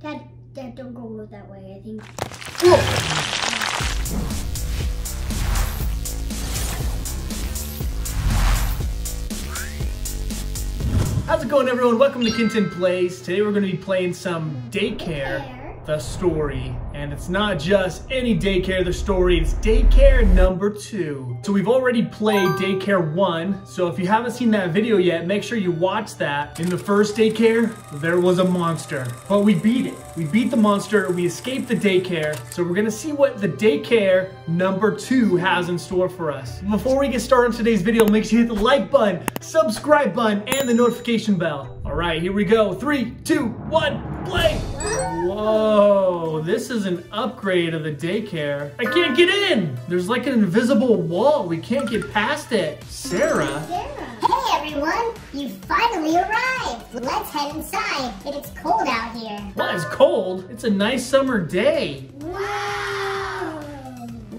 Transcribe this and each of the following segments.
Dad, don't go that way, I think. Whoa! How's it going, everyone? Welcome to Kin Tin Plays. Today we're going to be playing some Daycare, the Story. And it's not just any Daycare, the Story. It's Daycare number 2. So we've already played Daycare 1. So if you haven't seen that video yet, make sure you watch that. In the first Daycare, there was a monster. But we beat it. We beat the monster. We escaped the Daycare. So we're going to see what the Daycare number 2 has in store for us. Before we get started on today's video, make sure you hit the like button, subscribe button, and the notification bell. All right, here we go. 3, 2, 1, play. Whoa, this is an upgrade of the Daycare. I can't get in. There's like an invisible wall. We can't get past it. Sarah. Hey, everyone. You finally arrived. Let's head inside. It is cold out here. Well, it's cold. It's a nice summer day. Wow.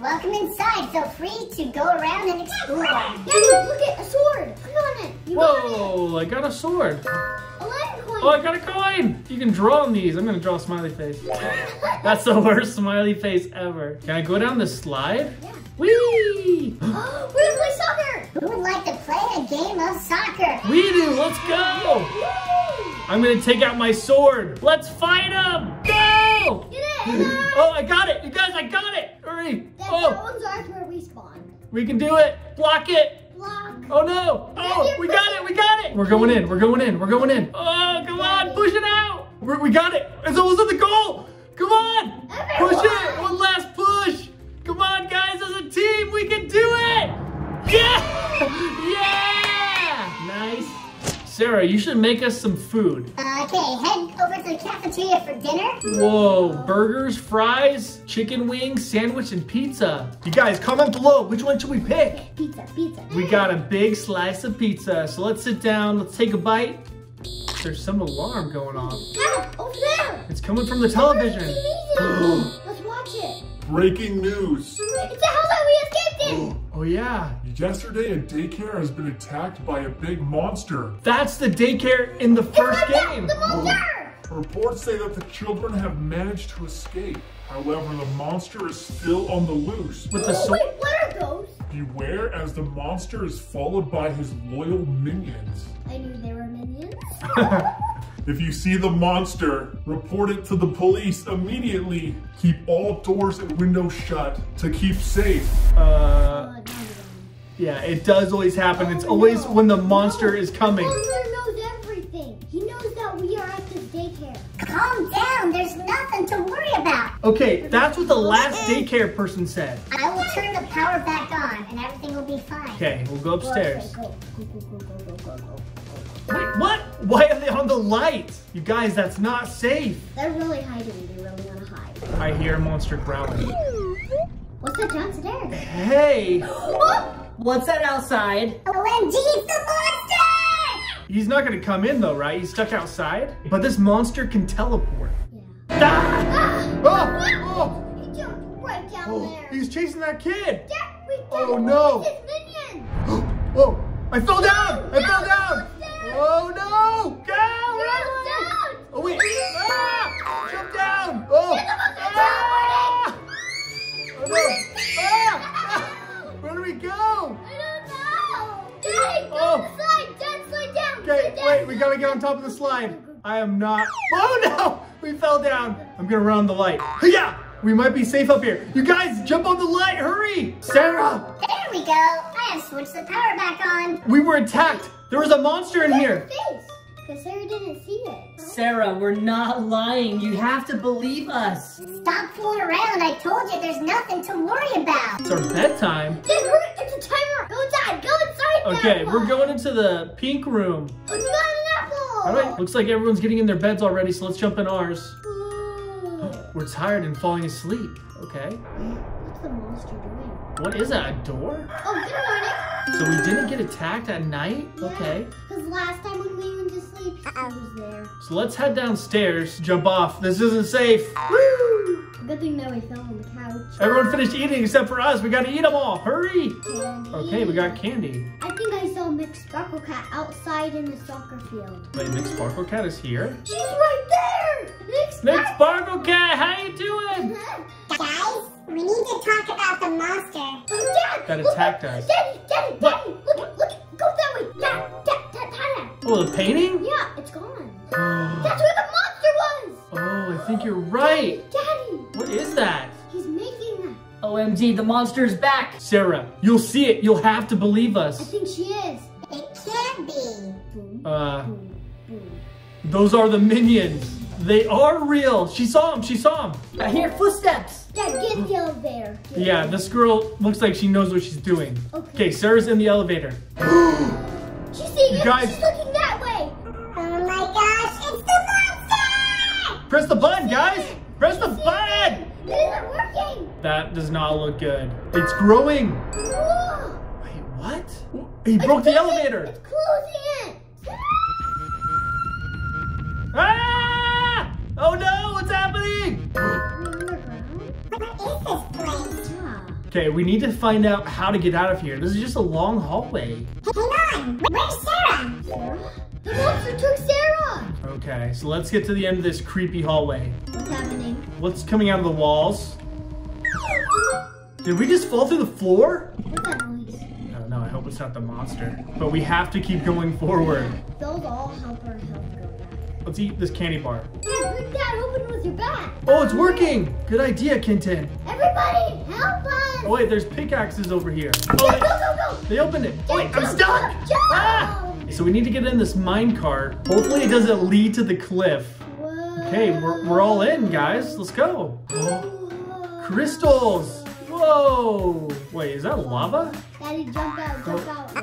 Welcome inside. Feel free to go around and explore. Daddy, look at a sword. Click on it. Whoa, I got a sword. A lion coin. Oh, I got a coin. You can draw on these. I'm going to draw a smiley face. That's the worst smiley face ever. Can I go down this slide? Yeah. Whee! We're going to play soccer. Who would like to play a game of soccer? We do. Let's go. Woo! I'm going to take out my sword. Let's fight him. Go! Get it. Oh, I got it. You guys, I got it. Hurry. That one's ours where we spawn. We can do it. Block it. Oh no! Oh, we got it! We got it! We're going in! We're going in! We're going in! Oh, come on! Push it out! We got it! It's almost at the goal! Come on! Push it! One last push! Come on, guys! As a team, we can do it! Yeah! Yeah! Nice. Sarah, you should make us some food. Okay, head over to the cafeteria for dinner. Whoa, burgers, fries, chicken wings, sandwich, and pizza. You guys, comment below, which one should we pick? Pizza. We got a big slice of pizza, so let's sit down, let's take a bite. There's some alarm going off. Over there! It's coming from the television. Let's watch it. Breaking news. It's the house that we escaped in. Oh yeah. Yesterday, a daycare has been attacked by a big monster. That's the daycare in the first game. The monster! Reports say that the children have managed to escape. However, the monster is still on the loose. With the wait, what are those? Beware, as the monster is followed by his loyal minions. I knew they were minions. If you see the monster, report it to the police immediately. Keep all doors and windows shut to keep safe. Yeah, it does always happen. Oh, it's always when the monster is coming. The monster knows everything. He knows that we are at this daycare. Calm down. There's nothing to worry about. Okay, that's what the last daycare person said. I will turn the power back on and everything will be fine. Okay, we'll go upstairs. Go. Wait, what? Why are they on the lights? You guys, that's not safe. They're really hiding. They really want to hide. I hear a monster growling. What's that downstairs? Hey. What's that outside? OMG, it's the monster! He's not gonna come in though, right? He's stuck outside. But this monster can teleport. Yeah. Ah! Ah! Oh! He jumped right down there. He's chasing that kid. Yeah, oh no! His minion. Oh! I fell down! I fell down! Oh no! Go! Down. Oh wait! Ah! Jump down! Oh! Ah! Oh no! Ah! Where do we go? I don't know. Daddy, go to the slide. Dad, slide down. Okay, wait. We gotta get on top of the slide. I am not. Oh no! We fell down. I'm gonna run on the light. Yeah, we might be safe up here. You guys, jump on the light. Hurry, Sarah. There we go. I have switched the power back on. We were attacked. There was a monster in here. Because Sarah didn't see it. Sarah, we're not lying. You have to believe us. Stop fooling around. I told you there's nothing to worry about. It's our bedtime. It's a timer. Go inside. Go inside. Okay, we're going into the pink room. We got an apple. All right. Looks like everyone's getting in their beds already, so let's jump in ours. We're tired and falling asleep. Okay. What's the monster doing? What is that? A door? Oh, good morning. So we didn't get attacked at night? Yeah, okay. Because last time when we went to sleep, I was there. So let's head downstairs. Jump off. This isn't safe. Woo! Good thing that we fell on the couch. Everyone finished eating except for us. We gotta eat them all. Hurry! Candy. Okay, we got candy. I think I saw Miss Sparkle Cat outside in the soccer field. Wait, Miss Sparkle Cat is here? She's right there! Miss Sparkle Cat, how you doing? Guys, we need to talk about the monster. Dad, that attacked us. Daddy, what? Daddy, look, go that way. Dad. Oh, the painting? Yeah, it's gone. That's where the monster was. Oh, I think you're right. Daddy. What is that? He's making that. OMG, the monster's back. Sarah, you'll see it. You'll have to believe us. I think she is. It can be. Those are the minions. They are real. She saw him. I hear footsteps. Dad, get the elevator. Yeah, this girl looks like she knows what she's doing. Okay, Sarah's in the elevator. She's seeing it. Guys. She's looking that way. Oh my gosh, it's the monster! Press the button, guys. Press the button. It isn't working. That does not look good. It's growing. Whoa. Wait, what? He broke the elevator. It's closing it. Oh no, what's happening? What is this place? Okay, we need to find out how to get out of here. This is just a long hallway. Hang on, where's Sarah? Sarah? The monster took Sarah! Okay, so let's get to the end of this creepy hallway. What's happening? What's coming out of the walls? Did we just fall through the floor? What's that noise? I don't know, I hope it's not the monster. But we have to keep going forward. Those all help her go back. Let's eat this candy bar. Dad, break that open with your back. Oh, it's working. Good idea, Kin Tin. Everybody, help us. Oh, wait, there's pickaxes over here. Oh, yeah, go. They opened it. Dad, wait, I'm stuck. Jump. Ah! So we need to get in this mine cart. Hopefully it doesn't lead to the cliff. Whoa. Okay, we're all in, guys. Let's go. Whoa. Crystals. Whoa. Wait, is that lava? Daddy, jump out.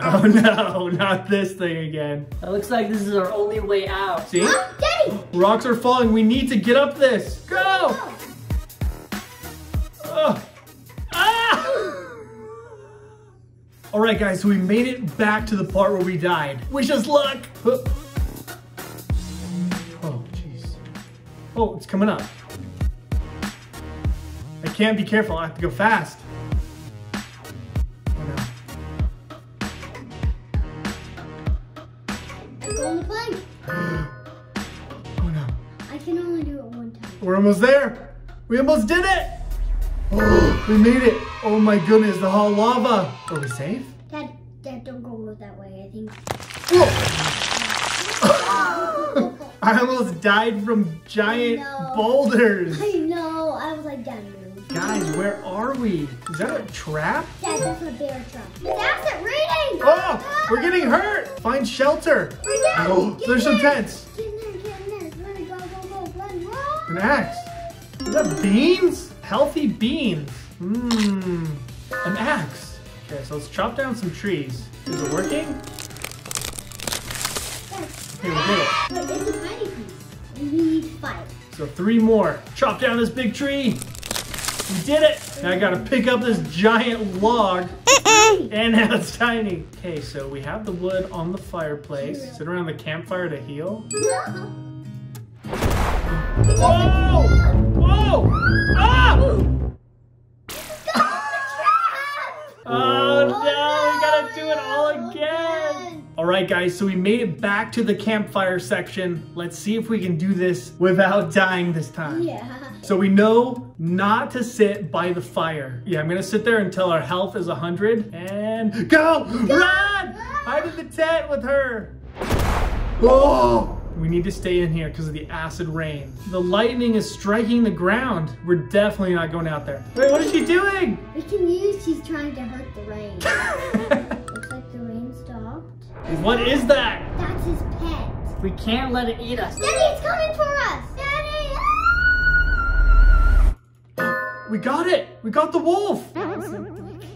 Oh no, not this thing again. It looks like this is our only way out. See? Daddy! Rocks are falling. We need to get up this. Go! Oh. Ah! All right, guys, so we made it back to the part where we died. Wish us luck. Oh, jeez. Oh, it's coming up. I can't be careful. I have to go fast. We're almost there. We almost did it. Oh, we made it. Oh my goodness, the hot lava. Are we safe? Dad, don't go that way, I think. Whoa. I almost died from giant boulders. I know, I was like, Dad, move. Guys, where are we? Is that a trap? Dad, that's a bear trap. That's it, raining. Oh, we're getting hurt. Find shelter. Oh, there's some tents. An axe. Is that beans? Healthy beans. Mmm. An axe. Okay, so let's chop down some trees. Is it working? Here, we did it. But it's a tiny piece. We need 5. So 3 more. Chop down this big tree. We did it. Now I gotta pick up this giant log. And now it's tiny. Okay, so we have the wood on the fireplace. Sit around the campfire to heal. Whoa! Whoa! Ah! Oh no, we gotta do it all again! Alright guys, so we made it back to the campfire section. Let's see if we can do this without dying this time. Yeah. So we know not to sit by the fire. Yeah, I'm gonna sit there until our health is 100 and go! Run! Hide in the tent with her! Whoa! We need to stay in here because of the acid rain. The lightning is striking the ground. We're definitely not going out there. Wait, what is she doing? We can use she's trying to hurt the rain. Looks like the rain stopped. What is that? That's his pet. We can't let it eat us. Daddy, it's coming for us. Daddy! Ah! We got it. We got the wolf.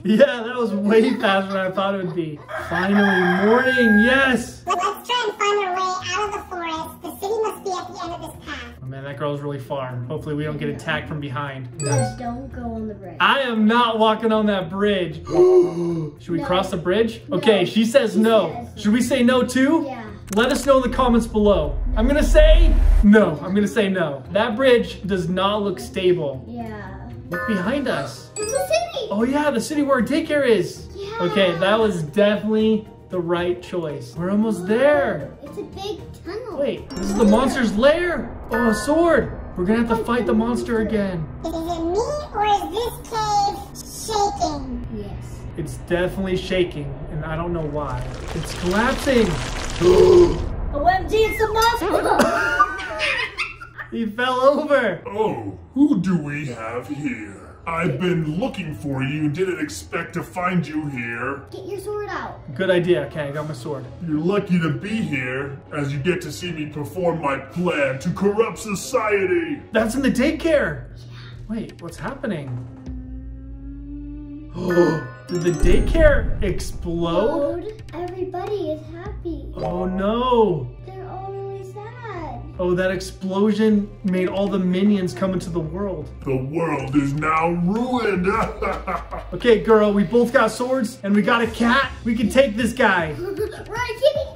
Yeah, that was way faster than I thought it would be. Finally, morning, yes! Well, let's try and find our way out of the forest. The city must be at the end of this path. Oh man, that girl's really far. Hopefully we don't get attacked from behind. Yes. Don't go on the bridge. I am not walking on that bridge. Should we cross the bridge? Okay, she says no. Should we say no too? Yeah. Let us know in the comments below. I'm gonna say no. I'm gonna say no. That bridge does not look stable. Yeah. Look behind us. It's the city. Oh yeah, the city where our daycare is. Yeah. Okay, that was definitely the right choice. We're almost there. It's a big tunnel. Wait, this is the monster's lair. Oh, a sword. We're gonna have to fight the monster again. Is it me or is this cave shaking? Yes. It's definitely shaking, and I don't know why. It's collapsing. OMG, it's a monster! He fell over. Oh, who do we have here? I've been looking for you, didn't expect to find you here. Get your sword out. Good idea, okay, I got my sword. You're lucky to be here, as you get to see me perform my plan to corrupt society. That's in the daycare. Yeah. Wait, what's happening? Did the daycare explode? Everybody is happy. Oh no. They're all really sad. Oh, that explosion made all the minions come into the world. The world is now ruined. Okay, girl, we both got swords and we got a cat. We can take this guy. Ryan, get me.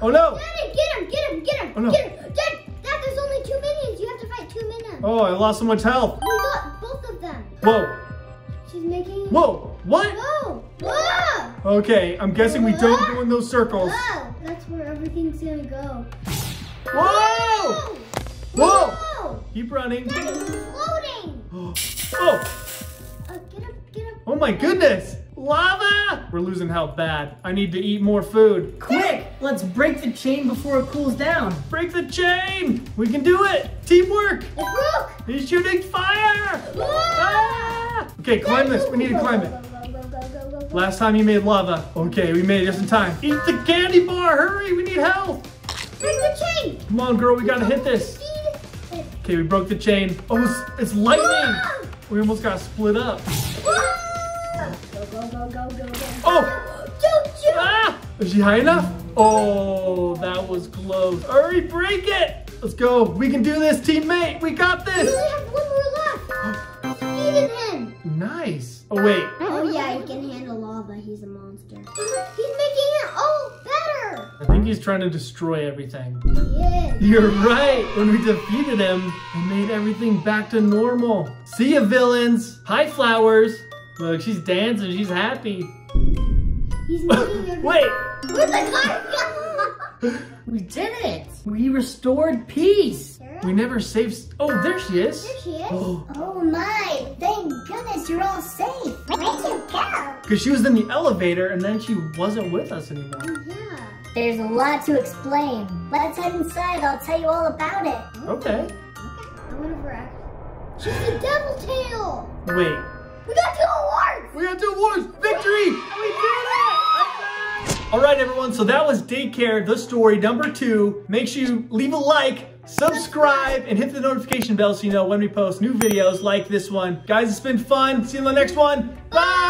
Oh no. Get him, get him, get him. Oh, no. Get him. Dad, there's only two minions. You have to fight two minions. Oh, I lost so much health. We got both of them. Whoa. She's making... Whoa, what? Whoa, whoa! Okay, I'm guessing we don't go in those circles. Whoa. That's where everything's gonna go. Whoa! Whoa! Whoa. Keep running. That is floating! Oh! Get up, get up. Oh my goodness! Lava! We're losing health bad. I need to eat more food. Quick! Let's break the chain before it cools down. Break the chain! We can do it! Teamwork! It broke! He's shooting fire! Whoa. Ah. Okay, climb this. We need to climb it. Last time you made lava. Okay, we made it just in time. Eat the candy bar. Hurry, we need help. Break the chain. Come on, girl. We gotta hit this. Okay, we broke the chain. Oh, it's lightning. We almost got split up. Oh. Ah, is she high enough? Oh, that was close. Hurry, break it. Let's go. We can do this, teammate. We got this. We only have one more left. Him. Nice. Oh, wait. Oh, yeah, he can handle lava. He's a monster. He's making it all better. I think he's trying to destroy everything. He is. You're right. When we defeated him, we made everything back to normal. See ya, villains. Hi, flowers. Look, she's dancing. She's happy. He's making it. Wait. Where's the car? We did it. We restored peace. We never saved... Oh, there she is. There she is. Oh, oh my. Thank goodness you're all safe. Where'd you go? Because she was in the elevator and then she wasn't with us anymore. Oh, yeah. There's a lot to explain. Let's head inside. I'll tell you all about it. Okay. Okay. I wonder if we're actually... She's a devil tail. Wait. We got 2 awards. We got 2 awards. Victory. We did it. All right, everyone. So that was Daycare, the story number 2. Make sure you leave a like. Subscribe and hit the notification bell so you know when we post new videos like this one. Guys, it's been fun. See you in the next one. Bye!